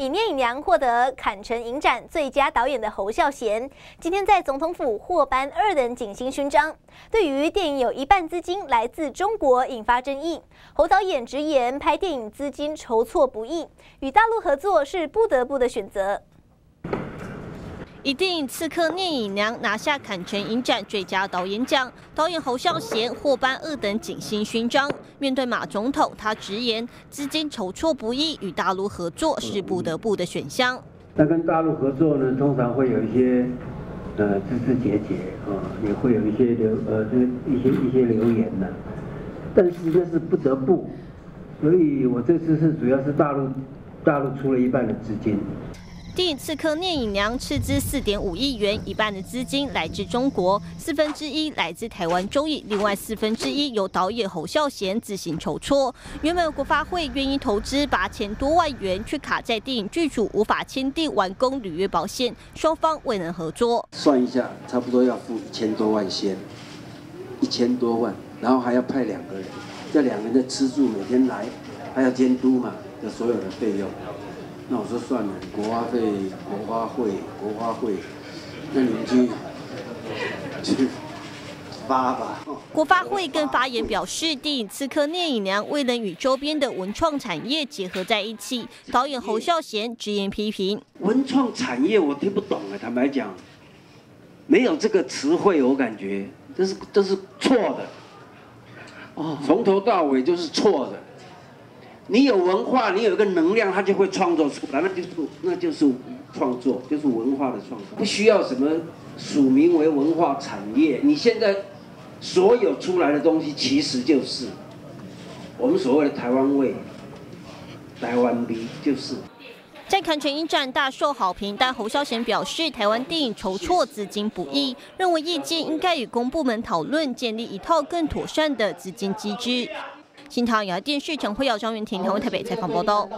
尹念良获得坎城影展最佳导演的侯孝贤，今天在总统府获颁2等景星勋章。对于电影有一半资金来自中国引发争议，侯导演直言拍电影资金筹措不易，与大陆合作是不得不的选择。 以电影《刺客聂隐娘》拿下坎城影展最佳导演奖，导演侯孝贤获颁2等景星勋章。面对马总统，他直言资金筹措不易，与大陆合作是不得不的选项。那跟大陆合作呢，通常会有一些枝枝节节啊，也会有一些一些流言呢、啊。但是那是不得不，所以我这次是主要是大陆出了一半的资金。 电影《刺客聂隐娘》斥资4.5亿元，一半的资金来自中国，1/4来自台湾中影，另外1/4由导演侯孝贤自行筹措。原本国发会愿意投资8000多万元，却卡在电影剧组无法签订完工履约保险，双方未能合作。算一下，差不多要付1000多万先，1000多万，然后还要派2个人，这2个人的吃住，每天来，还要监督嘛，这所有的费用。 那我说算了，国花会，那你们去发吧。国发会更发言表示，电影《刺客聂隐娘》未能与周边的文创产业结合在一起。导演侯孝贤直言批评：文创产业我听不懂啊，坦白讲，没有这个词汇，我感觉这是错的。哦，从头到尾就是错的。 你有文化，你有一个能量，它就会创作出来，那就是创作，就是文化的创作，不需要什么署名为文化产业。你现在所有出来的东西，其实就是我们所谓的台湾味、台湾味，就是。 在坎城影展大受好评，但侯孝贤表示，台湾电影筹措资金不易，认为业界应该与公部门讨论，建立一套更妥善的资金机制。 新唐人电视陈慧瑶、张云婷台湾台北采访报道。